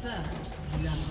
First love.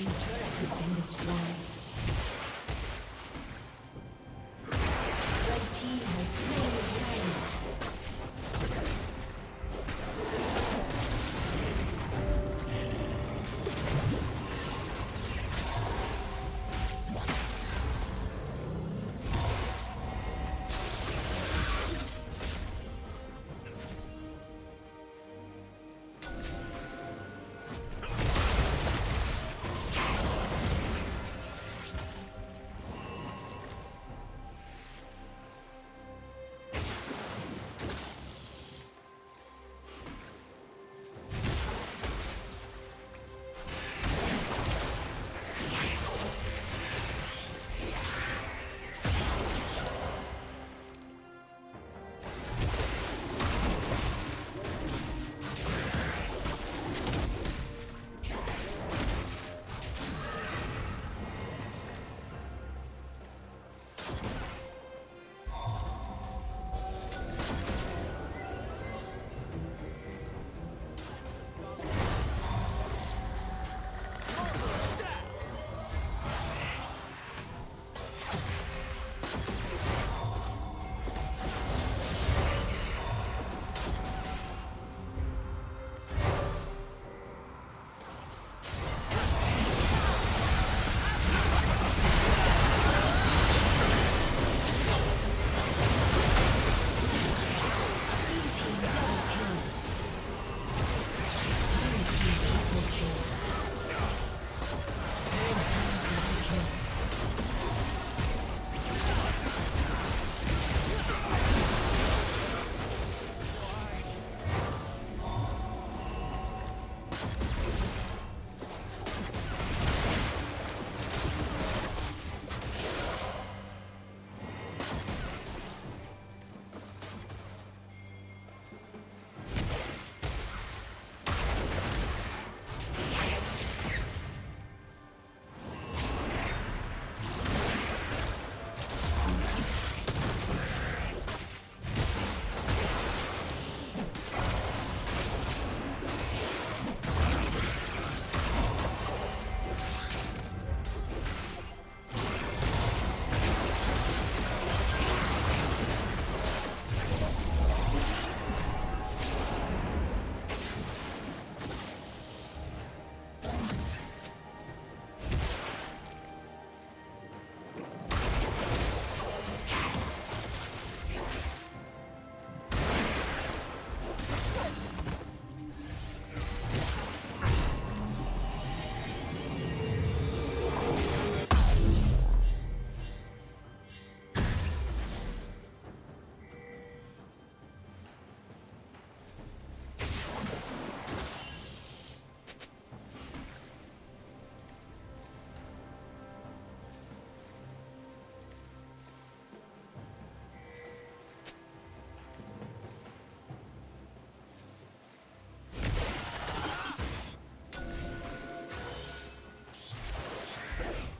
team's turret has been destroyed.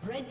Red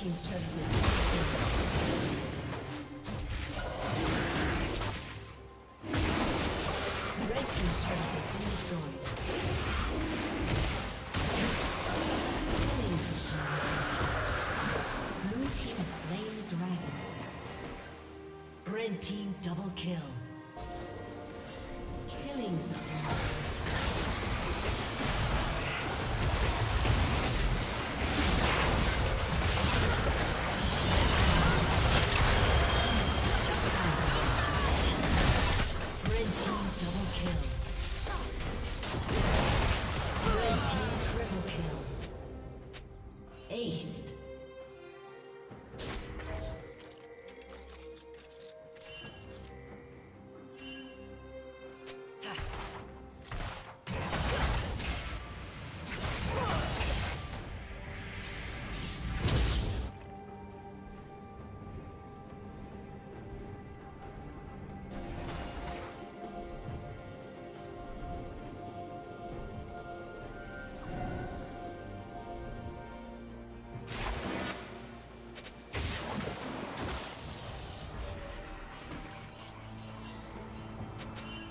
team's turret is destroyed. Team double kill. Killing spree.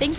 Thank